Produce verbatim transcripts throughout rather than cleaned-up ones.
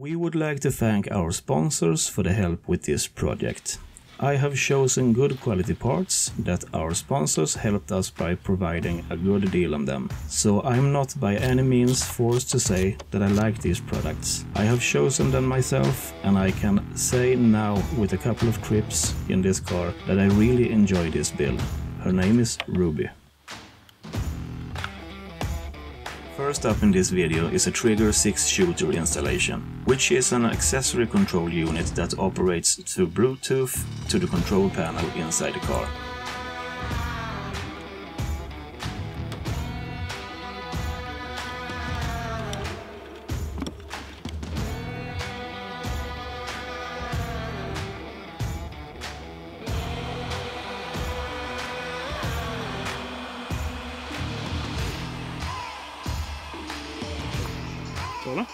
We would like to thank our sponsors for the help with this project. I have chosen good quality parts that our sponsors helped us by providing a good deal on them, so I'm not by any means forced to say that I like these products. I have chosen them myself, and I can say now with a couple of trips in this car that I really enjoy this build. Her name is Ruby. First up in this video is a Trigger Six Shooter installation, which is an accessory control unit that operates through Bluetooth to the control panel inside the car. Kolla.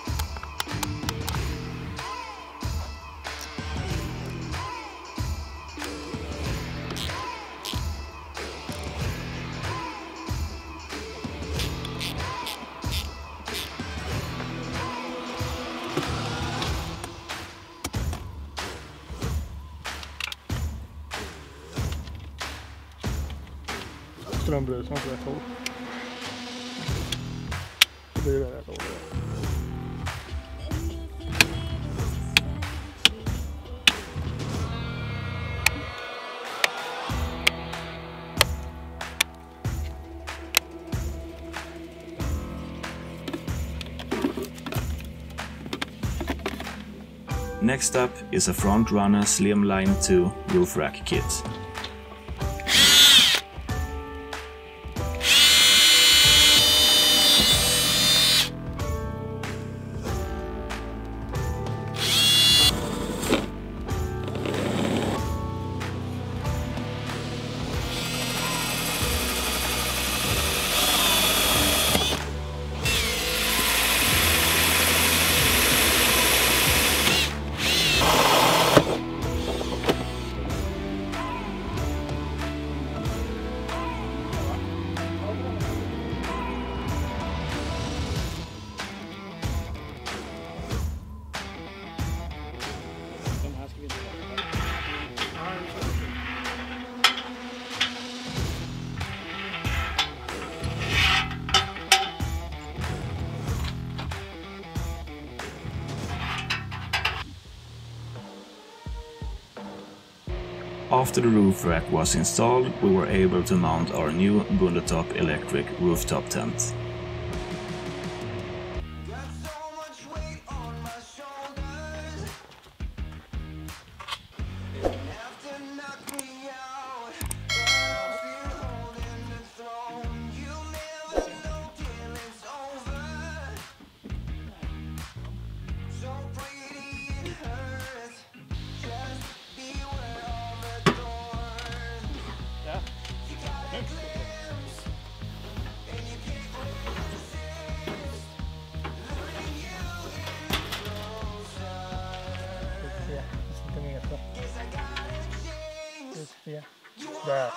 Strömbrusen på rätt håll. Det blir det rätt håll. Next up is a Front Runner Slimline two roof rack kit. After the roof rack was installed, we were able to mount our new Bundutop electric rooftop tent. Yeah. Där.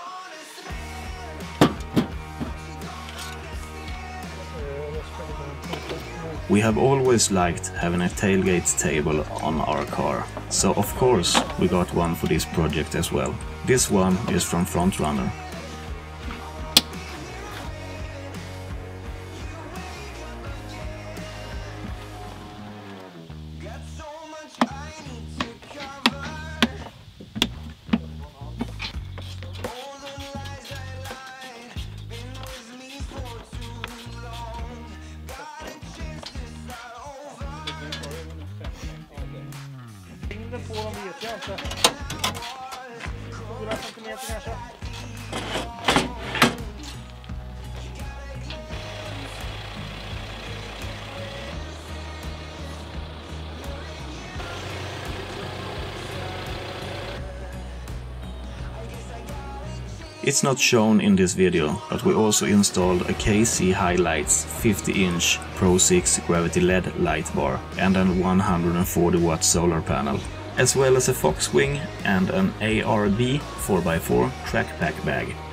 We have always liked having a tailgate table on our car, so of course we got one for this project as well. This one is from Front Runner. Den på dem vet jag inte. fyra centimeter kanske. It's not shown in this video, but we also installed a K C Hilites fifty inch Pro six gravity L E D light bar and a one hundred forty watt solar panel, as well as a Foxwing and an A R B four by four track pack bag.